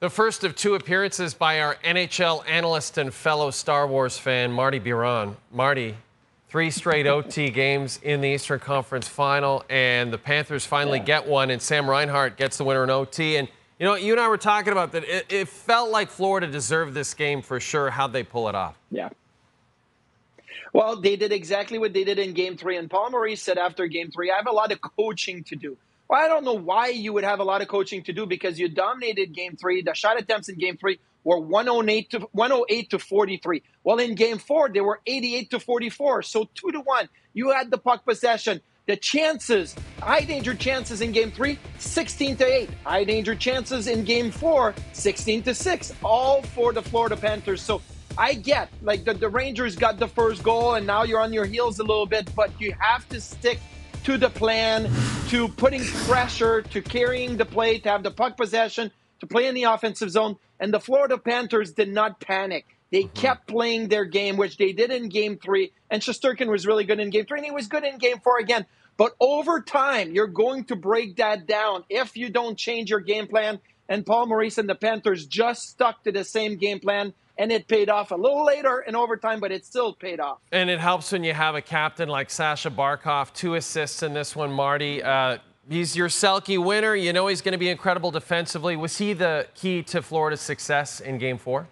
The first of two appearances by our NHL analyst and fellow Star Wars fan, Marty Biron. Marty, three straight OT games in the Eastern Conference Final, and the Panthers finally get one, and Sam Reinhart gets the winner in OT. And, you know, you and I were talking about that. It felt like Florida deserved this game for sure. How'd they pull it off? Yeah. Well, they did exactly what they did in Game 3, and Paul Maurice said after Game 3, I have a lot of coaching to do. Well, I don't know why you would have a lot of coaching to do because you dominated Game 3. The shot attempts in Game 3 were 108 to 43. Well, in Game 4, they were 88 to 44, so 2-1. You had the puck possession. The chances, high danger chances in Game 3, 16 to 8. High danger chances in Game 4, 16 to 6, all for the Florida Panthers. So I get, like, the Rangers got the first goal, and now you're on your heels a little bit, but you have to stick to the plan, to putting pressure, to carrying the play, to have the puck possession, to play in the offensive zone. And the Florida Panthers did not panic. They kept playing their game, which they did in Game 3. And Shesterkin was really good in Game 3, and he was good in Game 4 again. But over time, you're going to break that down if you don't change your game plan. And Paul Maurice and the Panthers just stuck to the same game plan. And it paid off a little later in overtime, but it still paid off. And it helps when you have a captain like Sasha Barkov, 2 assists in this one, Marty. He's your Selke winner. You know he's going to be incredible defensively. Was he the key to Florida's success in Game 4?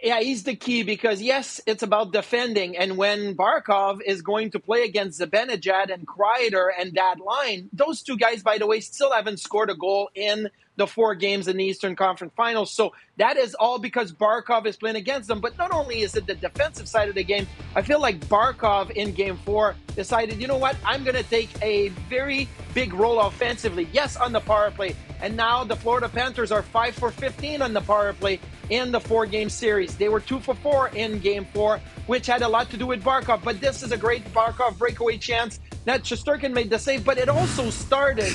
Yeah, he's the key because, yes, it's about defending. And when Barkov is going to play against Zibanejad and Kreider and that line, those two guys, by the way, still haven't scored a goal in the 4 games in the Eastern Conference Finals. So that is all because Barkov is playing against them. But not only is it the defensive side of the game, I feel like Barkov in Game 4 decided, you know what, I'm going to take a very big role offensively. Yes, on the power play. And now the Florida Panthers are 5 for 15 on the power play in the 4-game series. They were 2 for 4 in Game 4, which had a lot to do with Barkov. But this is a great Barkov breakaway chance that Shesterkin made the save, but it also started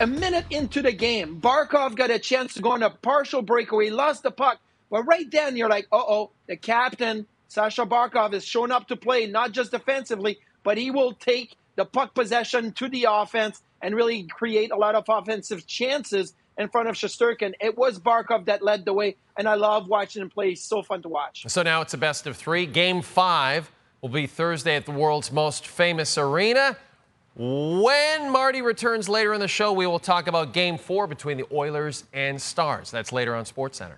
a minute into the game. Barkov got a chance to go on a partial breakaway, lost the puck. But right then, you're like, uh-oh, the captain, Sasha Barkov, is showing up to play, not just defensively, but he will take the puck possession to the offense and really create a lot of offensive chances in front of Shesterkin. It was Barkov that led the way, and I love watching him play. He's so fun to watch. So now it's a best-of-3. Game 5 will be Thursday at the world's most famous arena. When Marty returns later in the show, we will talk about Game 4 between the Oilers and Stars. That's later on SportsCenter.